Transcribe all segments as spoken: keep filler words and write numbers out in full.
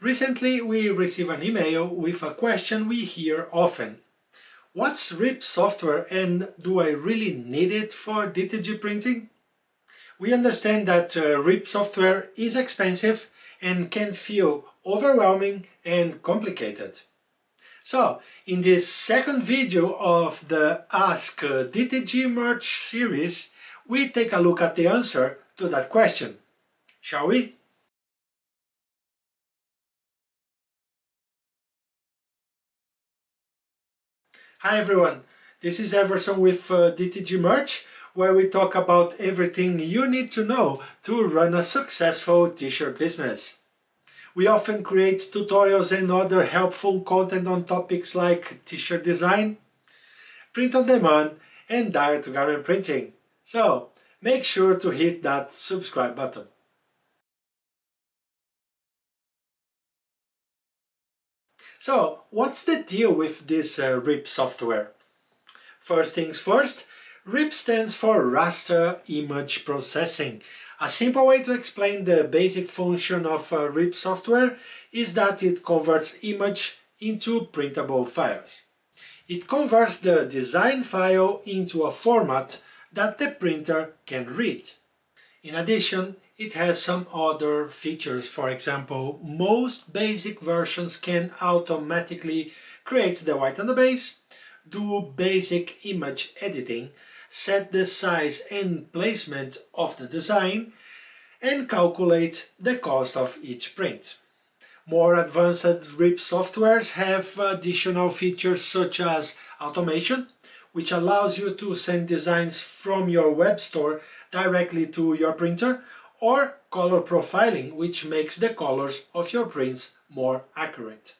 Recently we received an email with a question we hear often. What's R I P software and do I really need it for D T G printing? We understand that uh, R I P software is expensive and can feel overwhelming and complicated. So, in this second video of the Ask D T G Merch series, we take a look at the answer to that question. Shall we? Hi everyone, this is Everson with uh, D T G Merch, where we talk about everything you need to know to run a successful t-shirt business. We often create tutorials and other helpful content on topics like t-shirt design, print on demand, and direct to garment printing. So, make sure to hit that subscribe button. So, what's the deal with this uh, R I P software? First things first, R I P stands for Raster Image Processing. A simple way to explain the basic function of uh, R I P software is that it converts image into printable files. It converts the design file into a format that the printer can read. In addition, it has some other features. For example, most basic versions can automatically create the white on the base, do basic image editing, set the size and placement of the design, and calculate the cost of each print. More advanced R I P softwares have additional features such as automation, which allows you to send designs from your web store directly to your printer, or color profiling, which makes the colors of your prints more accurate.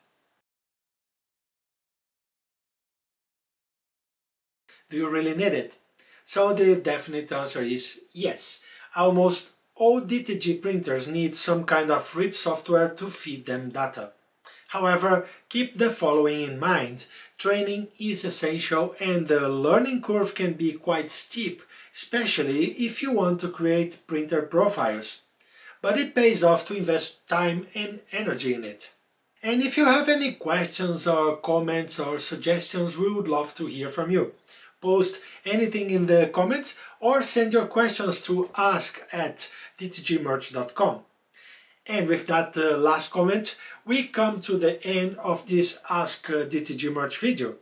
Do you really need it? So the definite answer is yes. Almost all D T G printers need some kind of R I P software to feed them data. However, keep the following in mind. Training is essential and the learning curve can be quite steep, especially if you want to create printer profiles. But it pays off to invest time and energy in it. And if you have any questions or comments or suggestions, we would love to hear from you. Post anything in the comments or send your questions to ask at d t g merch dot com. And with that uh, last comment, we come to the end of this Ask D T G Merch video.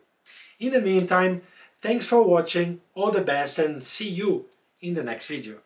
In the meantime, thanks for watching, all the best, and see you in the next video.